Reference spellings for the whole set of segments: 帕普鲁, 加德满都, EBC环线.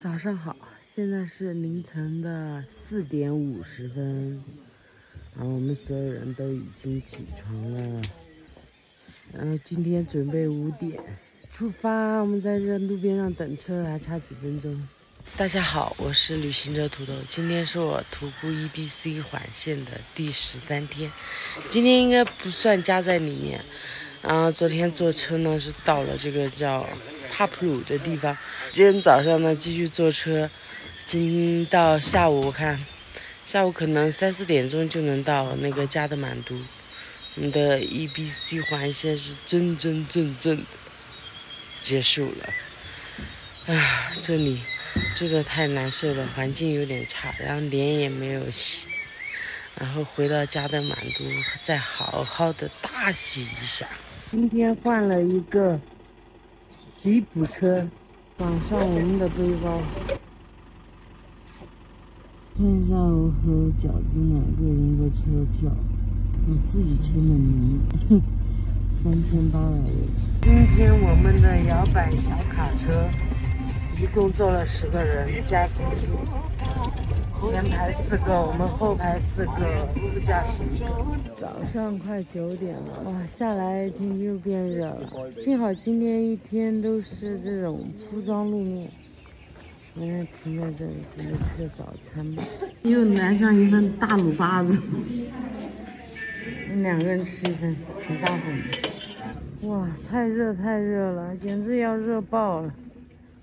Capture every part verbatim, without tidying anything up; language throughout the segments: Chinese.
早上好，现在是凌晨的四点五十分，然后我们所有人都已经起床了，然后今天准备五点出发，我们在这路边上等车，还差几分钟。大家好，我是旅行者土豆，今天是我徒步 E B C 环线的第十三天，今天应该不算加在里面。然后昨天坐车呢是到了这个叫 帕普鲁的地方，今天早上呢继续坐车，今到下午我看，下午可能三四点钟就能到那个加德满都。我们的 E B C 环线是真真正正的结束了，啊，这里住的太难受了，环境有点差，然后脸也没有洗，然后回到加德满都再好好的大洗一下。今天换了一个 吉普车绑上我们的背包。现在我和饺子两个人的车票，我自己签的名，三千八百元。今天我们的摇摆小卡车一共坐了十个人加司机，前排四个，我们后排四个，副驾驶一个。早上快九点了，哇，下来天气又变热了。幸好今天一天都是这种铺装路面。我们停在这里准备吃个早餐吧。又来上一份大卤巴子，两个人吃一份，挺大份的。哇，太热太热了，简直要热爆了，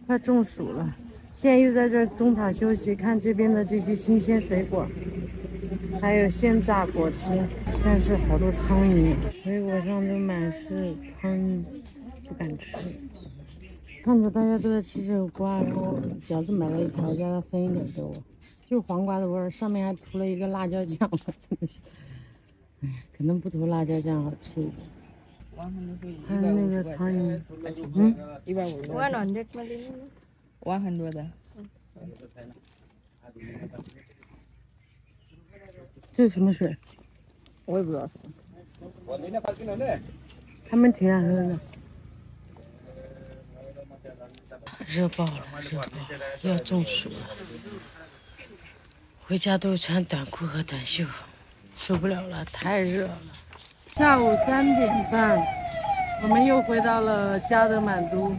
快中暑了。 现在又在这儿中场休息，看这边的这些新鲜水果，还有现榨果吃。但是好多苍蝇，水果上都满是苍蝇，不敢吃。看着大家都在吃这个瓜，然后饺子买了一条，叫他分一点给我，就是黄瓜的味儿，上面还涂了一个辣椒酱，真的是，哎，可能不涂辣椒酱好吃一点。 还有那个苍蝇，嗯，一百五十块钱。 one hundred。这是什么水？我也不知道。他们挺爱喝的。热爆了，热爆了，要中暑了。回家都穿短裤和短袖，受不了了，太热了。下午三点半，我们又回到了加德满都。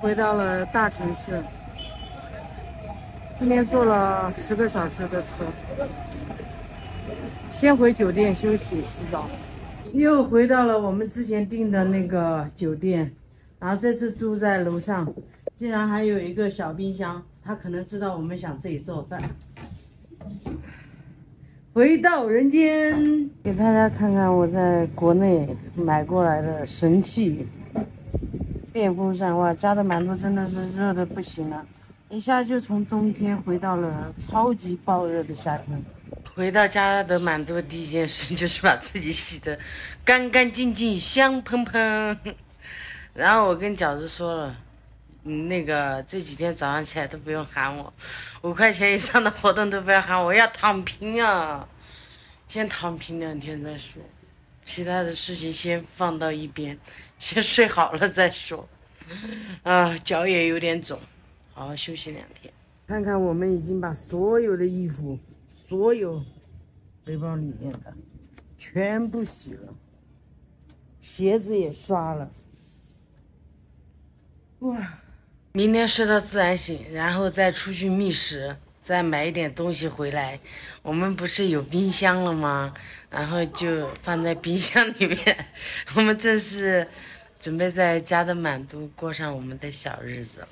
回到了大城市，今天坐了十个小时的车，先回酒店休息洗澡，又回到了我们之前订的那个酒店，然后这次住在楼上，竟然还有一个小冰箱，他可能知道我们想自己做饭。回到人间，给大家看看我在国内买过来的神器。 电风扇哇，加德满都真的是热的不行了，一下就从冬天回到了超级暴热的夏天。回到加德满都第一件事就是把自己洗得干干净净、香喷喷。然后我跟饺子说了，那个这几天早上起来都不用喊我，五块钱以上的活动都不要喊我，要躺平啊！先躺平两天再说。 其他的事情先放到一边，先睡好了再说。啊，脚也有点肿，好好休息两天。看看我们已经把所有的衣服、所有背包里面的全部洗了，鞋子也刷了。哇！明天睡到自然醒，然后再出去觅食。 再买一点东西回来，我们不是有冰箱了吗？然后就放在冰箱里面。我们正是准备在加德满都过上我们的小日子了。